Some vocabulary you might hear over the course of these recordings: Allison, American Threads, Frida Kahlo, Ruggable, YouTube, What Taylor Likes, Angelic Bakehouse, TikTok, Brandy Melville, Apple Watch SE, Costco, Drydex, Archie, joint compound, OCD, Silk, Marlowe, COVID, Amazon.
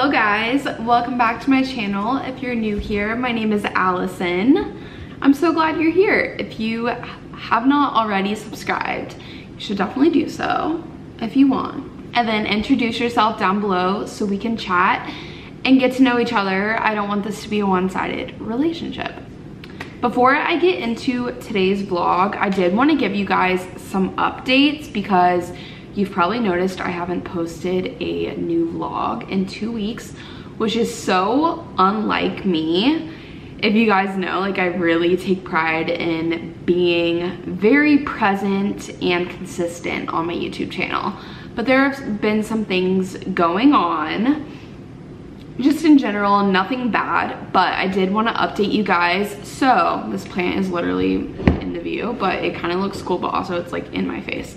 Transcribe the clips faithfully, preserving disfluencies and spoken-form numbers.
Hello guys, welcome back to my channel. If you're new here, my name is Allison. I'm so glad you're here. If you have not already subscribed, you should definitely do so if you want. And then introduce yourself down below so we can chat and get to know each other. I don't want this to be a one-sided relationship. Before I get into today's vlog, I did want to give you guys some updates because you've probably noticed I haven't posted a new vlog in two weeks, which is so unlike me. If you guys know, like, I really take pride in being very present and consistent on my YouTube channel. But there have been some things going on, just in general, nothing bad, but I did want to update you guys. So this plant is literally in the view, but it kind of looks cool, but also it's like in my face.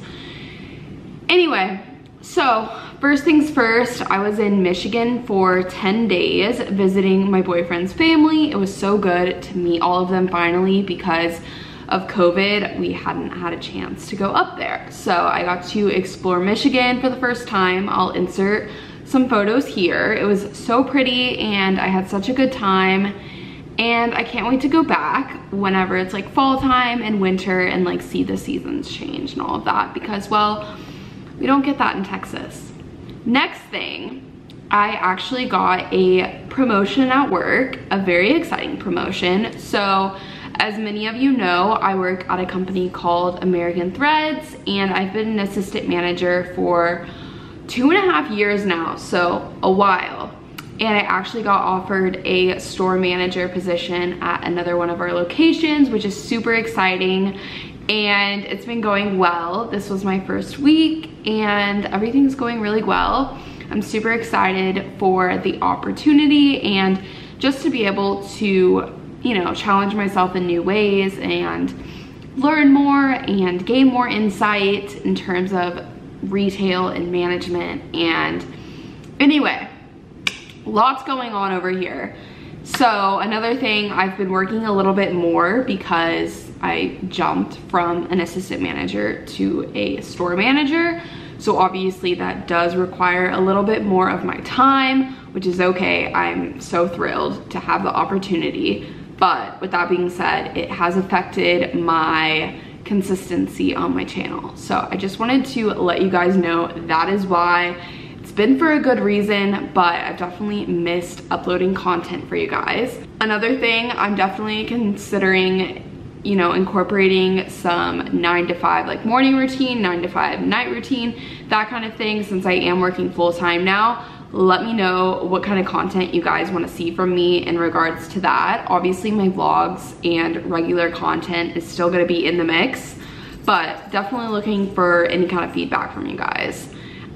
Anyway, so first things first, I was in Michigan for ten days visiting my boyfriend's family. It was so good to meet all of them finally because of COVID, we hadn't had a chance to go up there. So I got to explore Michigan for the first time. I'll insert some photos here. It was so pretty and I had such a good time. And I can't wait to go back whenever it's like fall time and winter and like see the seasons change and all of that because, well, we don't get that in Texas. Next thing, I actually got a promotion at work, a very exciting promotion. So as many of you know, I work at a company called American Threads and I've been an assistant manager for two and a half years now, so a while. And I actually got offered a store manager position at another one of our locations, which is super exciting. And it's been going well. This was my first week and everything's going really well. I'm super excited for the opportunity and just to be able to, you know, challenge myself in new ways and learn more and gain more insight in terms of retail and management. And anyway, lots going on over here. So another thing, I've been working a little bit more because I jumped from an assistant manager to a store manager. So obviously that does require a little bit more of my time, which is okay. I'm so thrilled to have the opportunity. But with that being said, it has affected my consistency on my channel. So I just wanted to let you guys know that is why. It's been for a good reason, but I've definitely missed uploading content for you guys. Another thing, I'm definitely considering, you know, incorporating some nine to five like morning routine, nine to five night routine, that kind of thing. Since I am working full time now, let me know what kind of content you guys want to see from me in regards to that. Obviously my vlogs and regular content is still going to be in the mix, but definitely looking for any kind of feedback from you guys.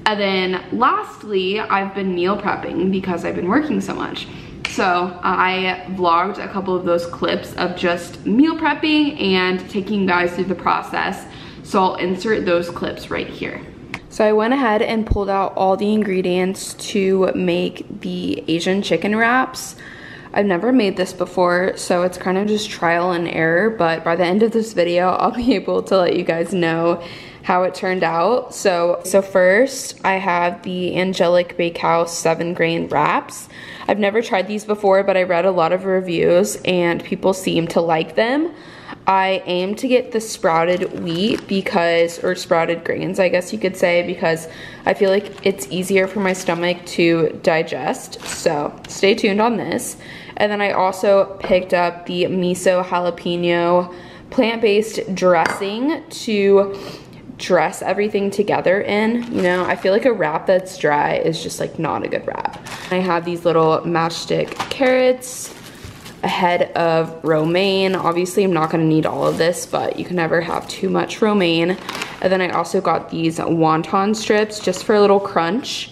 And then lastly, I've been meal prepping because I've been working so much. So I vlogged a couple of those clips of just meal prepping and taking you guys through the process. So I'll insert those clips right here. So I went ahead and pulled out all the ingredients to make the Asian chicken wraps. I've never made this before, so it's kind of just trial and error, but by the end of this video, I'll be able to let you guys know how it turned out. So, so first I have the Angelic Bakehouse seven grain wraps. I've never tried these before, but I read a lot of reviews and people seem to like them. I aim to get the sprouted wheat because, or sprouted grains, I guess you could say, because I feel like it's easier for my stomach to digest. So stay tuned on this. And then I also picked up the miso jalapeno plant-based dressing to dress everything together in. You know, I feel like a wrap that's dry is just like not a good wrap. I have these little matchstick carrots, a head of romaine. Obviously I'm not going to need all of this, but you can never have too much romaine. And then I also got these wonton strips just for a little crunch.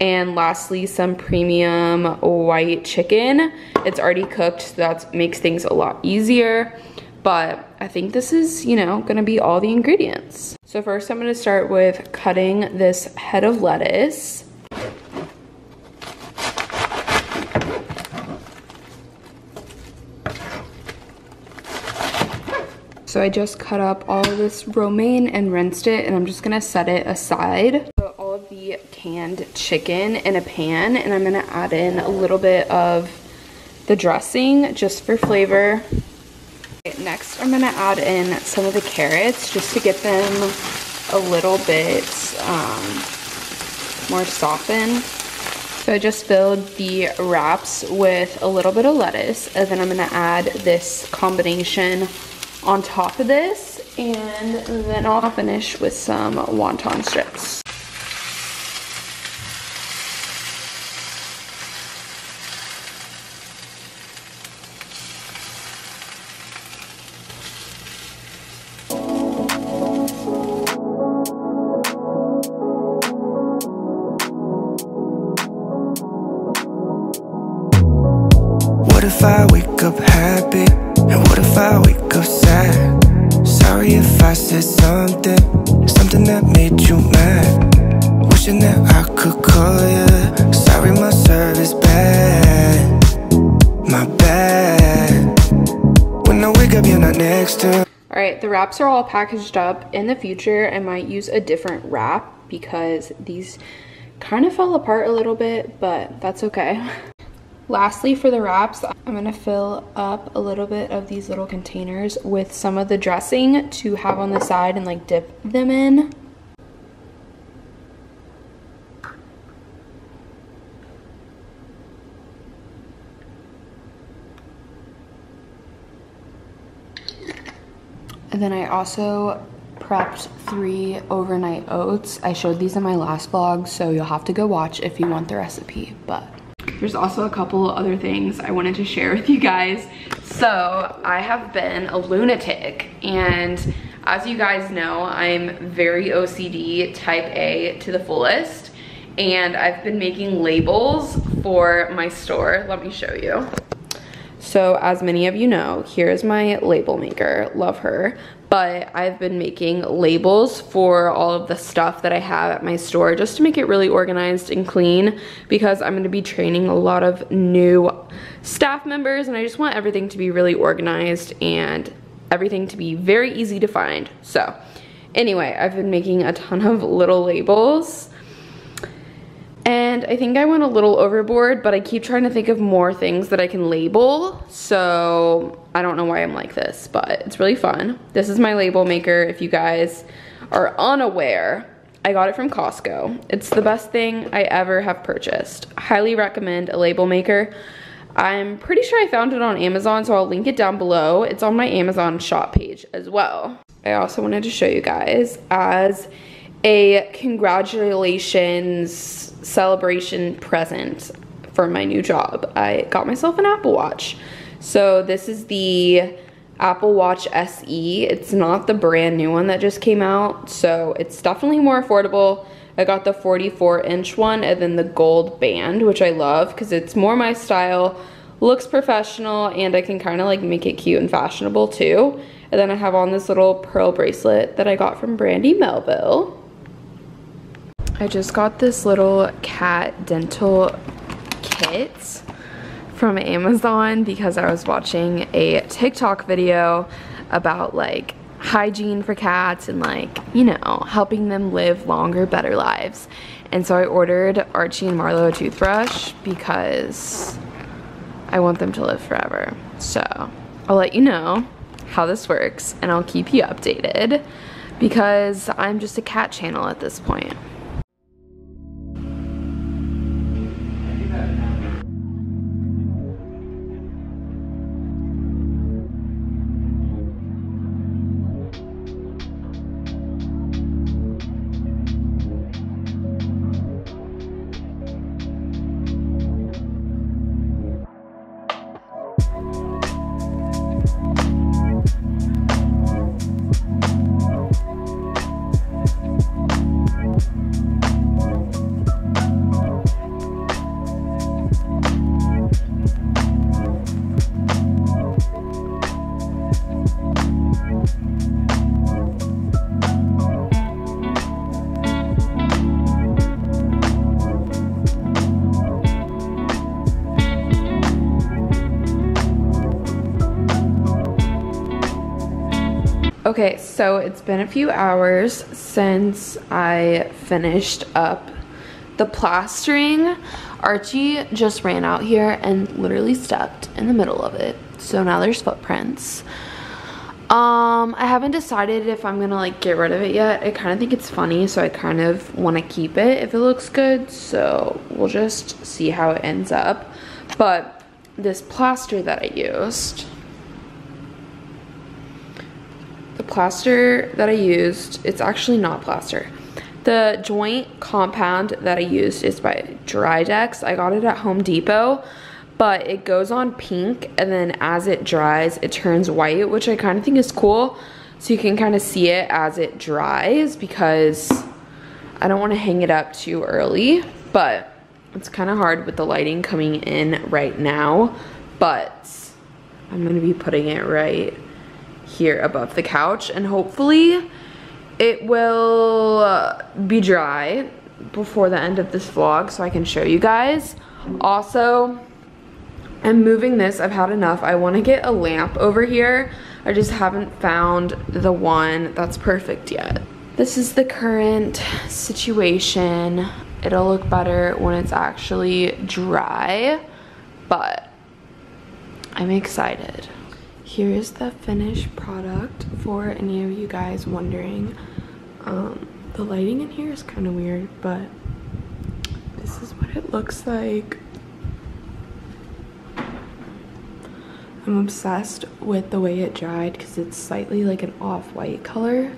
And lastly, some premium white chicken. It's already cooked, so that makes things a lot easier. But I think this is, you know, gonna be all the ingredients. So first I'm gonna start with cutting this head of lettuce. So I just cut up all of this romaine and rinsed it, and I'm just gonna set it aside. Put all of the canned chicken in a pan, and I'm gonna add in a little bit of the dressing just for flavor. Next, I'm gonna add in some of the carrots just to get them a little bit um, more softened. So I just filled the wraps with a little bit of lettuce, and then I'm gonna add this combination on top of this, and then I'll finish with some wonton strips. What if I wake up happy? And what if I wake up sad? Sorry if I said something, something that made you mad. Wishing that I could call you. Sorry my service bad, my bad. When I wake up you're not next to. Alright, the wraps are all packaged up. In the future I might use a different wrap because these kind of fell apart a little bit, but that's okay. Lastly, for the wraps, I'm gonna fill up a little bit of these little containers with some of the dressing to have on the side and like dip them in. And then I also prepped three overnight oats. I showed these in my last vlog, so you'll have to go watch if you want the recipe, but there's also a couple other things I wanted to share with you guys. So I have been a lunatic, and as you guys know, I'm very O C D, type A to the fullest, and I've been making labels for my store. Let me show you. So as many of you know, here's my label maker, love her, but I've been making labels for all of the stuff that I have at my store just to make it really organized and clean, because I'm gonna be training a lot of new staff members and I just want everything to be really organized and everything to be very easy to find. So anyway, I've been making a ton of little labels. And I think I went a little overboard, but I keep trying to think of more things that I can label. So I don't know why I'm like this, but it's really fun. This is my label maker. If you guys are unaware, I got it from Costco. It's the best thing I ever have purchased. Highly recommend a label maker. I'm pretty sure I found it on Amazon, so I'll link it down below. It's on my Amazon shop page as well. I also wanted to show you guys as a congratulations celebration present for my new job. I got myself an Apple Watch. So this is the Apple Watch S E. It's not the brand new one that just came out, so it's definitely more affordable. I got the forty-four inch one and then the gold band, which I love because it's more my style, looks professional, and I can kind of like make it cute and fashionable too. And then I have on this little pearl bracelet that I got from Brandy Melville. I just got this little cat dental kit from Amazon because I was watching a TikTok video about like hygiene for cats and like, you know, helping them live longer, better lives. And so I ordered Archie and Marlowe a toothbrush because I want them to live forever. So I'll let you know how this works and I'll keep you updated because I'm just a cat channel at this point. Okay, so it's been a few hours since I finished up the plastering, Archie just ran out here and literally stepped in the middle of it. So now there's footprints. Um, I haven't decided if I'm gonna like get rid of it yet. I kind of think it's funny, so I kind of want to keep it if it looks good. So we'll just see how it ends up. But this plaster that I used, the plaster that I used, it's actually not plaster. The joint compound that I used is by Drydex. I got it at Home Depot, but it goes on pink, and then as it dries, it turns white, which I kind of think is cool. So you can kind of see it as it dries, because I don't want to hang it up too early, but it's kind of hard with the lighting coming in right now. But I'm going to be putting it right here above the couch, and hopefully it will be dry before the end of this vlog so I can show you guys. Also, I'm moving this. I've had enough. I want to get a lamp over here. I just haven't found the one that's perfect yet. This is the current situation. It'll look better when it's actually dry, but I'm excited. Here is the finished product for any of you guys wondering. Um, the lighting in here is kind of weird, but this is what it looks like. I'm obsessed with the way it dried because it's slightly like an off-white color,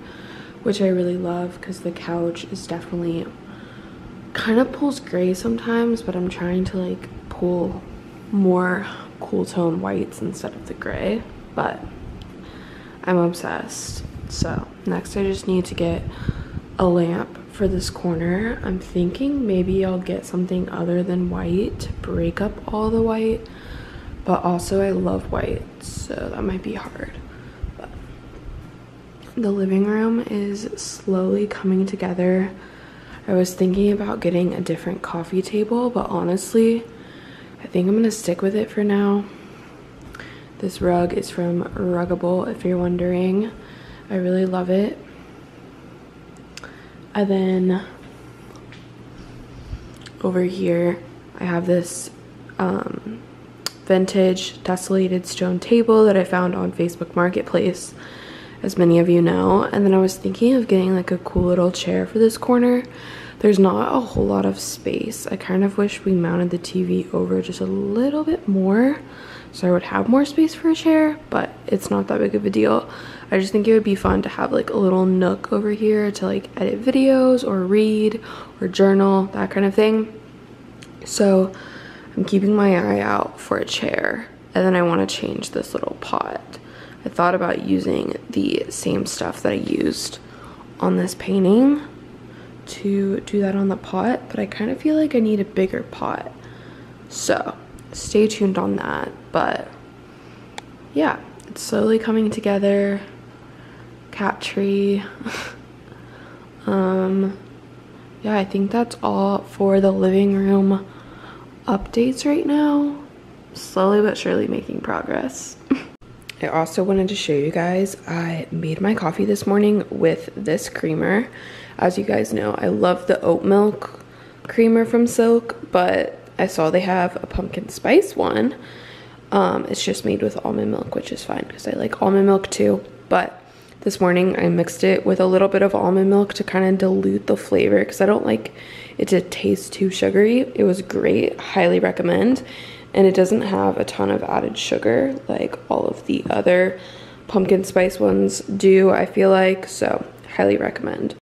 which I really love because the couch is definitely kind of pulls gray sometimes, but I'm trying to like pull more cool tone whites instead of the gray. But I'm obsessed. So next I just need to get a lamp for this corner. I'm thinking maybe I'll get something other than white to break up all the white, but also I love white, so that might be hard. But the living room is slowly coming together. I was thinking about getting a different coffee table, but honestly I think I'm gonna stick with it for now. This rug is from Ruggable, if you're wondering. I really love it. And then over here, I have this um, vintage tessellated stone table that I found on Facebook Marketplace, as many of you know. And then I was thinking of getting like a cool little chair for this corner. There's not a whole lot of space. I kind of wish we mounted the T V over just a little bit more, so I would have more space for a chair, but it's not that big of a deal. I just think it would be fun to have like a little nook over here to like edit videos or read or journal, that kind of thing. So I'm keeping my eye out for a chair. And then I want to change this little pot. I thought about using the same stuff that I used on this painting to do that on the pot, but I kind of feel like I need a bigger pot. So stay tuned on that. But yeah, it's slowly coming together. Cat tree. um yeah, I think that's all for the living room updates right now. Slowly but surely making progress. I also wanted to show you guys, I made my coffee this morning with this creamer. As you guys know, I love the oat milk creamer from Silk, but I saw they have a pumpkin spice one. Um, it's just made with almond milk, which is fine because I like almond milk too. But this morning I mixed it with a little bit of almond milk to kind of dilute the flavor because I don't like it to taste too sugary. It was great. Highly recommend. And it doesn't have a ton of added sugar like all of the other pumpkin spice ones do, I feel like. So highly recommend.